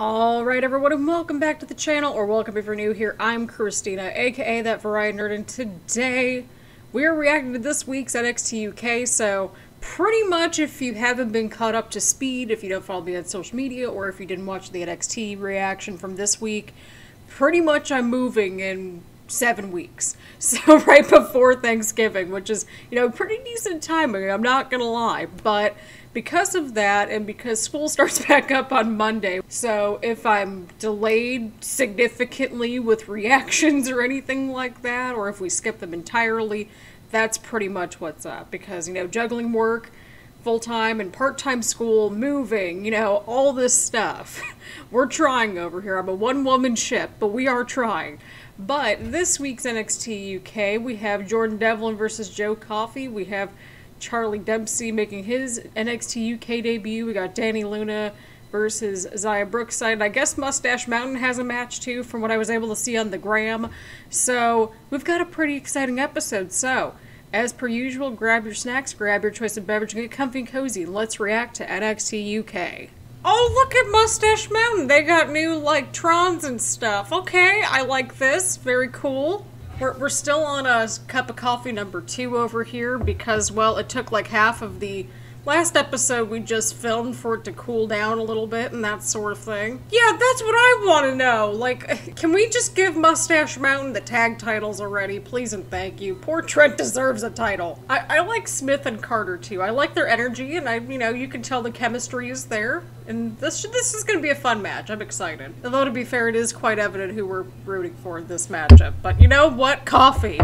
Alright everyone, and welcome back to the channel, or welcome if you're new here. I'm Christina, aka That Variety Nerd, and today we're reacting to this week's NXT UK, so pretty much if you haven't been caught up to speed, if you don't follow me on social media, or if you didn't watch the NXT reaction from this week, pretty much I'm moving in 7 weeks. So right before Thanksgiving, which is, you know, pretty decent timing, I'm not gonna lie, but because of that, and because school starts back up on Monday, so if I'm delayed significantly with reactions or anything like that, or if we skip them entirely, that's pretty much what's up. Because, you know, juggling work, full-time and part-time school, moving, you know, all this stuff. We're trying over here. I'm a one-woman ship, but we are trying. But this week's NXT UK, we have Jordan Devlin versus Joe Coffey. We have Charlie Dempsey making his NXT UK debut. We got Dani Luna versus Xia Brookside. And I guess Moustache Mountain has a match too, from what I was able to see on the gram. So we've got a pretty exciting episode. So as per usual, grab your snacks, grab your choice of beverage, and get comfy and cozy. Let's react to NXT UK. Oh, look at Moustache Mountain. They got new like trons and stuff. Okay, I like this. Very cool. We're still on a cup of coffee #2 over here because, well, it took like half of the last episode we just filmed for it to cool down a little bit and that sort of thing. Yeah, that's what I want to know. Like, can we just give Moustache Mountain the tag titles already? Please and thank you. Poor Trent deserves a title. I like Smith and Carter too. I like their energy, and you know, you can tell the chemistry is there. And this is going to be a fun match. I'm excited. Although, to be fair, it is quite evident who we're rooting for in this matchup. But you know what? Coffee.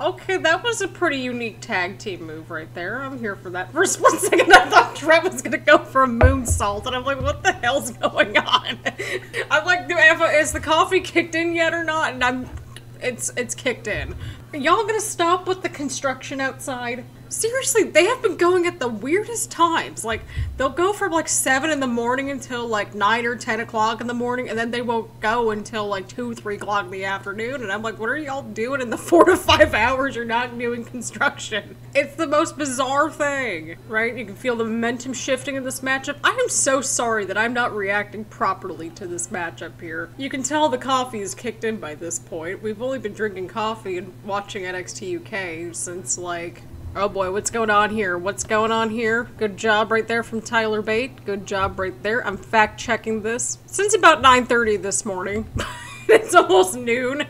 Okay, that was a pretty unique tag team move right there. I'm here for that. For a split second, I thought Trent was going to go for a moonsault, and I'm like, what the hell's going on? I'm like, is the coffee kicked in yet or not? And it's kicked in. Are y'all going to stop with the construction outside? Seriously, they have been going at the weirdest times. Like, they'll go from like 7 in the morning until like 9 or 10 o'clock in the morning, and then they won't go until like 2, 3 o'clock in the afternoon, and I'm like, what are y'all doing in the 4 to 5 hours you're not doing construction? It's the most bizarre thing, right? You can feel the momentum shifting in this matchup. I am so sorry that I'm not reacting properly to this matchup here. You can tell the coffee is kicked in by this point. We've only been drinking coffee and watching NXT UK since like... Oh boy, what's going on here? What's going on here? Good job right there from Tyler Bate. Good job right there. I'm fact-checking this since about 9:30 this morning. It's almost noon.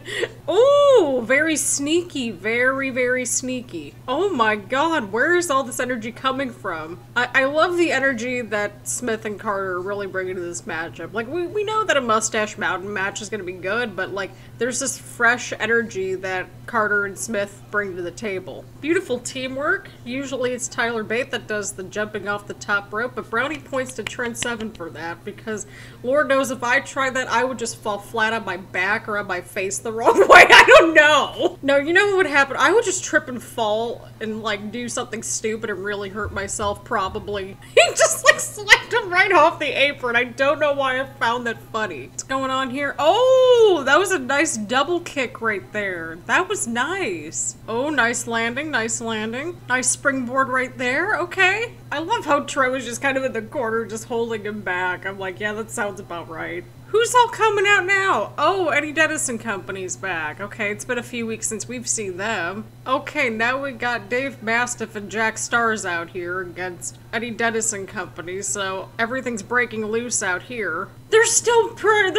Oh, very sneaky. Very, very sneaky. Oh my god, where is all this energy coming from? I love the energy that Smith and Carter are really bringing to this matchup. Like, we know that a Moustache Mountain match is going to be good, but, like, there's this fresh energy that Carter and Smith bring to the table. Beautiful teamwork. Usually it's Tyler Bate that does the jumping off the top rope, but Brownie points to Trent Seven for that, because Lord knows if I tried that, I would just fall flat on my back or on my face the wrong way. I don't know. No, you know what would happen? I would just trip and fall and like do something stupid and really hurt myself probably. He just like slapped him right off the apron. I don't know why I found that funny. What's going on here? Oh, that was a nice double kick right there. That was nice. Oh, nice landing, nice landing. Nice springboard right there. Okay. I love how Trey was just kind of in the corner just holding him back. I'm like, yeah, that sounds about right. Who's all coming out now? Oh, Eddie Dennison Company's back. Okay, it's been a few weeks since we've seen them. Okay, now we got Dave Mastiff and Jack Starz out here against Eddie Dennison Company, so everything's breaking loose out here. They're still trying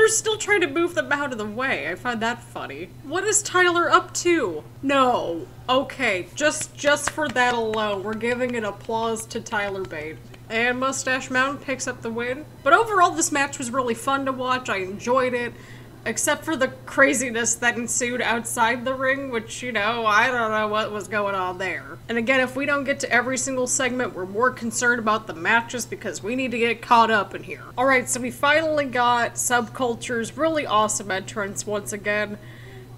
to move them out of the way. I find that funny. What is Tyler up to? No. Okay, just for that alone, we're giving an applause to Tyler Bate. And Moustache Mountain picks up the win. But overall, this match was really fun to watch. I enjoyed it, except for the craziness that ensued outside the ring, which, you know, I don't know what was going on there. And again, if we don't get to every single segment, we're more concerned about the matches because we need to get caught up in here. All right, so we finally got Subculture's really awesome entrance once again.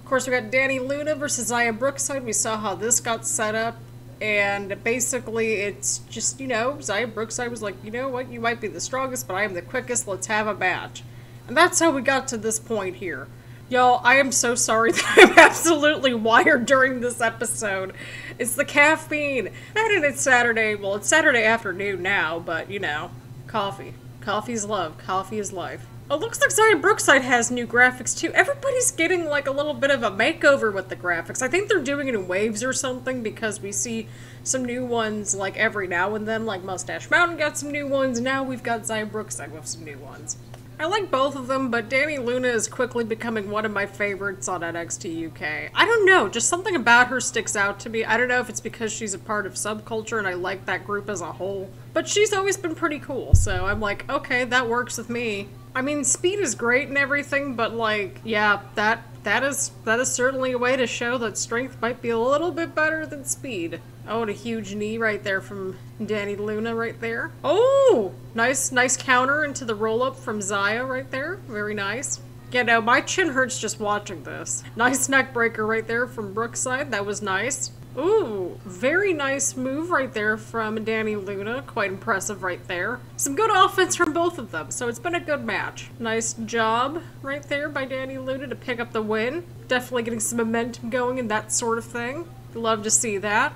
Of course, we got Dani Luna versus Xia Brookside. We saw how this got set up. And basically, it's just, you know, Xia Brookside was like, you know what, you might be the strongest, but I am the quickest, let's have a match. And that's how we got to this point here. Y'all, I am so sorry that I'm absolutely wired during this episode. It's the caffeine. And it's Saturday, well, it's Saturday afternoon now, but, you know, coffee. Coffee's love. Coffee is life. It looks like Xia Brookside has new graphics too. Everybody's getting like a little bit of a makeover with the graphics. I think they're doing it in waves or something, because we see some new ones like every now and then. Like Moustache Mountain got some new ones. Now we've got Xia Brookside with some new ones. I like both of them, but Dani Luna is quickly becoming one of my favorites on NXT UK. I don't know, just something about her sticks out to me. I don't know if it's because she's a part of Subculture and I like that group as a whole, but she's always been pretty cool, so I'm like, okay, that works with me. I mean, speed is great and everything, but like, yeah, that is certainly a way to show that strength might be a little bit better than speed. Oh, and a huge knee right there from Dani Luna right there. Oh, nice counter into the roll-up from Xia right there. Very nice. Yeah, no, my chin hurts just watching this. Nice neck breaker right there from Brookside. That was nice. Ooh, very nice move right there from Dani Luna. Quite impressive right there. Some good offense from both of them, so it's been a good match. Nice job right there by Dani Luna to pick up the win. Definitely getting some momentum going and that sort of thing. Love to see that.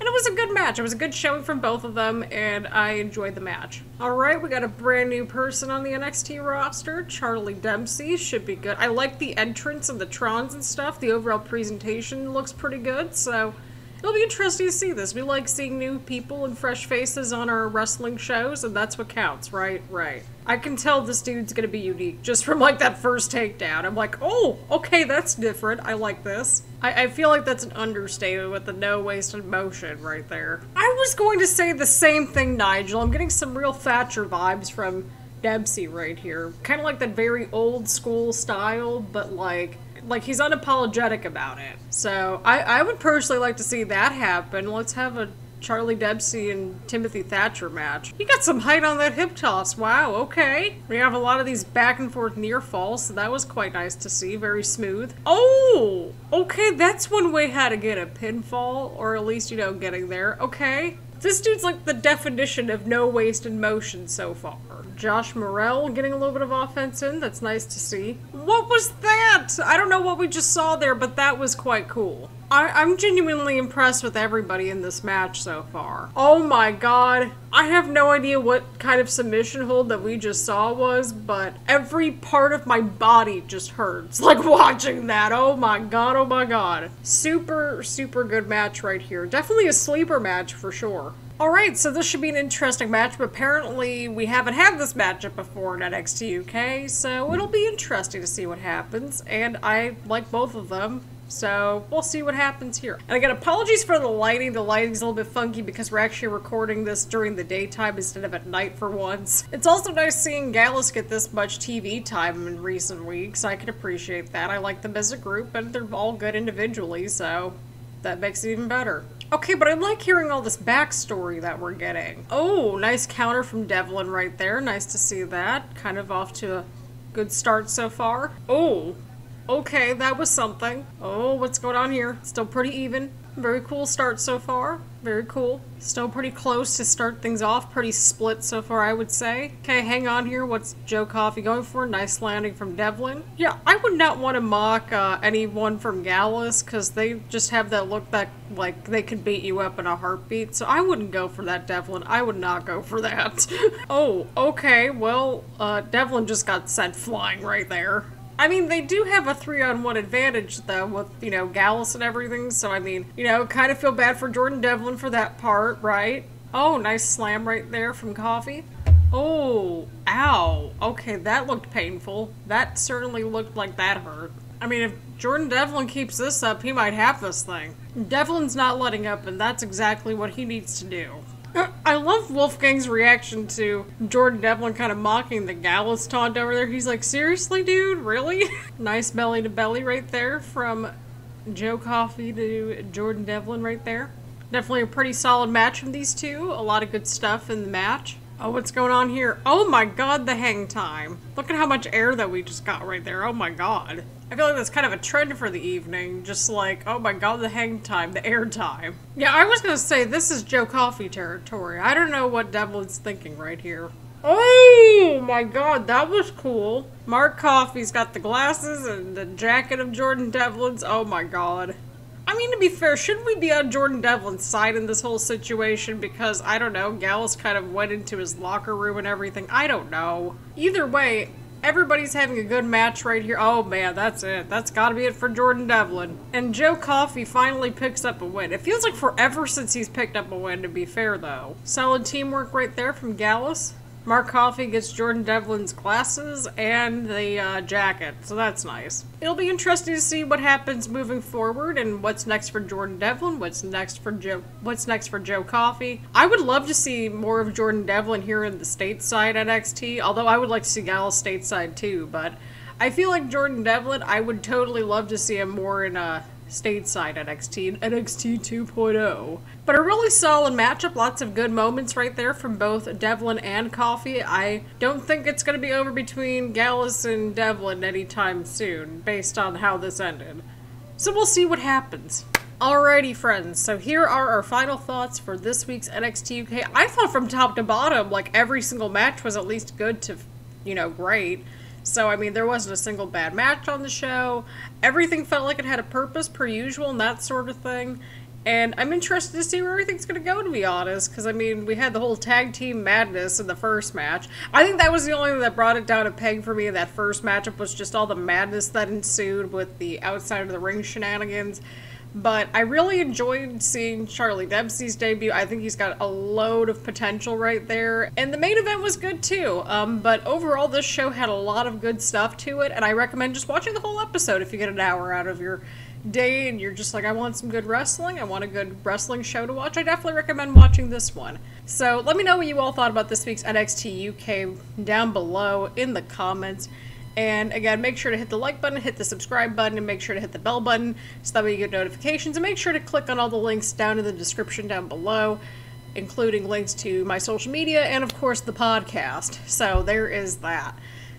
And it was a good match. It was a good showing from both of them, and I enjoyed the match. All right, we got a brand new person on the NXT roster. Charlie Dempsey should be good. I like the entrance and the trons and stuff. The overall presentation looks pretty good, so it'll be interesting to see this. We like seeing new people and fresh faces on our wrestling shows, and that's what counts, right? Right. I can tell this dude's gonna be unique just from like that first takedown. I'm like, oh, okay, that's different. I like this. I feel like that's an understatement with the no wasted motion right there. I was going to say the same thing, Nigel. I'm getting some real Thatcher vibes from Dempsey right here. Kind of like that very old school style, but like he's unapologetic about it. So I would personally like to see that happen. Let's have a Charlie Dempsey and Timothy Thatcher match. He got some height on that hip toss. Wow, okay. We have a lot of these back and forth near falls, so that was quite nice to see. Very smooth. Oh, okay, that's one way how to get a pinfall, or at least, you know, getting there. Okay. This dude's like the definition of no waste in motion so far. Josh Morrell getting a little bit of offense in. That's nice to see. What was that? I don't know what we just saw there, but that was quite cool. I'm genuinely impressed with everybody in this match so far. Oh my god. I have no idea what kind of submission hold that we just saw was, but every part of my body just hurts. Like watching that. Oh my god. Oh my god. Super, super good match right here. Definitely a sleeper match for sure. Alright, so this should be an interesting match, but apparently we haven't had this matchup before in NXT UK, so it'll be interesting to see what happens, and I like both of them, so we'll see what happens here. And again, apologies for the lighting. The lighting's a little bit funky because we're actually recording this during the daytime instead of at night for once. It's also nice seeing Gallus get this much TV time in recent weeks. I can appreciate that. I like them as a group, but they're all good individually, so that makes it even better. Okay, but I like hearing all this backstory that we're getting. Oh, nice counter from Devlin right there. Nice to see that. Kind of off to a good start so far. Oh, okay, that was something. Oh, what's going on here? Still pretty even. Very cool start so far. Very cool. Still pretty close to start things off. Pretty split so far, I would say. Okay, hang on here. What's Joe Coffey going for? Nice landing from Devlin. Yeah, I would not want to mock anyone from Gallus, because they just have that look that, like, they could beat you up in a heartbeat. So I wouldn't go for that, Devlin. I would not go for that. Oh, okay. Well, Devlin just got sent flying right there. I mean, they do have a 3-on-1 advantage, though, with, you know, Gallus and everything, so I mean, you know, kind of feel bad for Jordan Devlin for that part, right? Oh, nice slam right there from Coffey. Oh, ow. Okay, that looked painful. That certainly looked like that hurt. I mean, if Jordan Devlin keeps this up, he might have this thing. Devlin's not letting up, and that's exactly what he needs to do. I love Wolfgang's reaction to Jordan Devlin kind of mocking the Gallus taunt over there. He's like, seriously, dude? Really? Nice belly to belly right there from Joe Coffey to Jordan Devlin right there. Definitely a pretty solid match from these two. A lot of good stuff in the match. Oh, what's going on here? Oh my god, the hang time. Look at how much air that we just got right there. Oh my god. I feel like that's kind of a trend for the evening, just like, oh my god, the hang time, the air time. Yeah, I was gonna say, this is Joe Coffey territory. I don't know what Devlin's thinking right here. Oh my god, that was cool. Mark Coffey's got the glasses and the jacket of Jordan Devlin's. Oh my god. I mean, to be fair, shouldn't we be on Jordan Devlin's side in this whole situation? Because, I don't know, Gallus kind of went into his locker room and everything. I don't know. Either way, Everybody's having a good match right here. Oh man, that's it. That's gotta be it for Jordan Devlin. And Joe Coffey finally picks up a win. It feels like forever since he's picked up a win, to be fair though. Solid teamwork right there from Gallus. Mark Coffey gets Jordan Devlin's glasses and the jacket, so that's nice. It'll be interesting to see what happens moving forward and what's next for Jordan Devlin, what's next for Joe Coffey. I would love to see more of Jordan Devlin here in the stateside NXT, although I would like to see Gallus stateside too, but I feel like Jordan Devlin, I would totally love to see him more in stateside NXT, NXT 2.0. But a really solid matchup, lots of good moments right there from both Devlin and Coffey. I don't think it's going to be over between Gallus and Devlin anytime soon, based on how this ended. So we'll see what happens. Alrighty friends, so here are our final thoughts for this week's NXT UK. I thought from top to bottom, like every single match was at least good to, you know, great. So, I mean, there wasn't a single bad match on the show. Everything felt like it had a purpose, per usual, and that sort of thing. And I'm interested to see where everything's going to go, to be honest. Because, I mean, we had the whole tag team madness in the first match. I think that was the only thing that brought it down a peg for me in that first matchup, was just all the madness that ensued with the outside of the ring shenanigans. But I really enjoyed seeing Charlie Dempsey's debut. I think he's got a load of potential right there. And the main event was good too. But overall, this show had a lot of good stuff to it. And I recommend just watching the whole episode if you get an hour out of your day and you're just like, I want some good wrestling. I want a good wrestling show to watch. I definitely recommend watching this one. So let me know what you all thought about this week's NXT UK down below in the comments. And again, make sure to hit the like button, hit the subscribe button, and make sure to hit the bell button so that way you get notifications. And make sure to click on all the links down in the description down below, including links to my social media and, of course, the podcast. So there is that.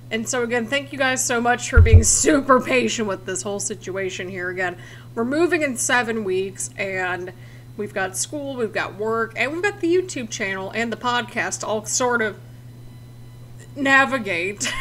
And so again, thank you guys so much for being super patient with this whole situation here. Again, we're moving in 7 weeks, and we've got school, we've got work, and we've got the YouTube channel and the podcast all sort of navigate.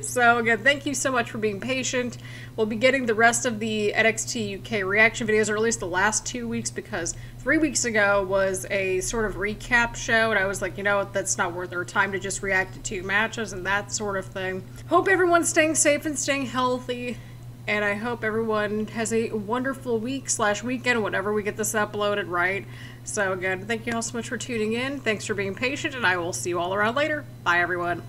So again, thank you so much for being patient. We'll be getting the rest of the NXT UK reaction videos, or at least the last 2 weeks, because 3 weeks ago was a sort of recap show, and I was like, you know what, that's not worth our time to just react to 2 matches and that sort of thing. Hope everyone's staying safe and staying healthy, and I hope everyone has a wonderful week/weekend, whenever we get this uploaded, right? So again, thank you all so much for tuning in. Thanks for being patient, and I will see you all around later. Bye, everyone.